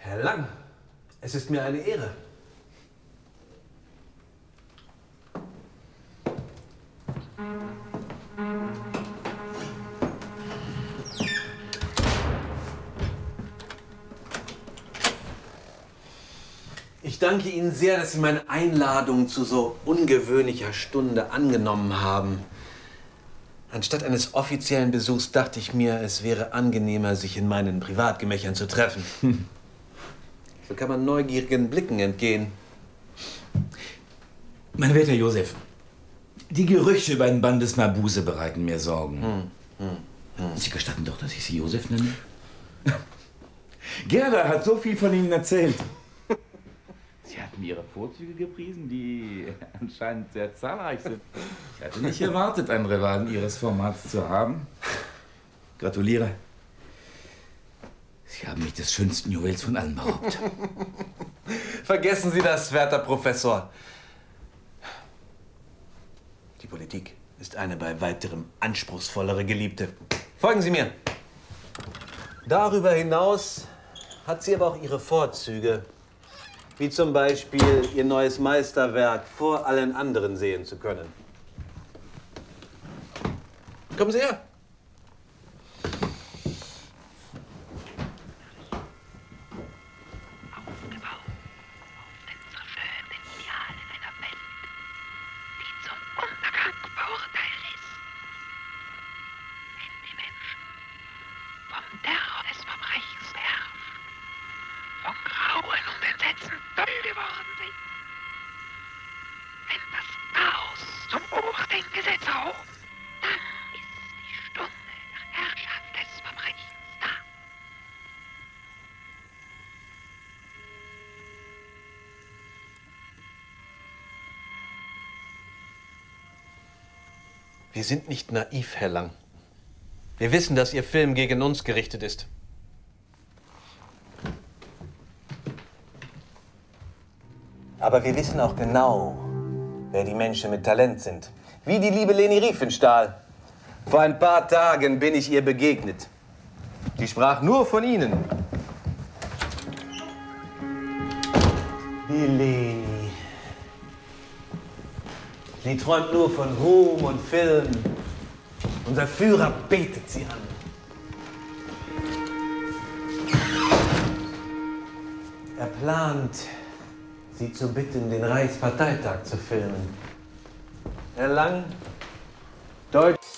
Herr Lang, es ist mir eine Ehre. Ich danke Ihnen sehr, dass Sie meine Einladung zu so ungewöhnlicher Stunde angenommen haben. Anstatt eines offiziellen Besuchs dachte ich mir, es wäre angenehmer, sich in meinen Privatgemächern zu treffen. So kann man neugierigen Blicken entgehen. Mein werter Josef, die Gerüchte über den Bann des Mabuse bereiten mir Sorgen. Sie gestatten doch, dass ich Sie Josef nenne? Gerda hat so viel von Ihnen erzählt. Sie hatten Ihre Vorzüge gepriesen, die anscheinend sehr zahlreich sind. Ich hatte nicht erwartet, einen Rivalen Ihres Formats zu haben. Gratuliere. Sie haben mich des schönsten Juwels von allen beraubt. Vergessen Sie das, werter Professor. Die Politik ist eine bei weiterem anspruchsvollere Geliebte. Folgen Sie mir. Darüber hinaus hat sie aber auch ihre Vorzüge. Wie zum Beispiel ihr neues Meisterwerk vor allen anderen sehen zu können. Kommen Sie her. Wir sind nicht naiv, Herr Lang. Wir wissen, dass Ihr Film gegen uns gerichtet ist. Aber wir wissen auch genau, wer die Menschen mit Talent sind. Wie die liebe Leni Riefenstahl. Vor ein paar Tagen bin ich ihr begegnet. Die sprach nur von Ihnen. Die Leni. Sie träumt nur von Ruhm und Film. Unser Führer betet sie an. Er plant, sie zu bitten, den Reichsparteitag zu filmen. Herr Lang, Deutsch.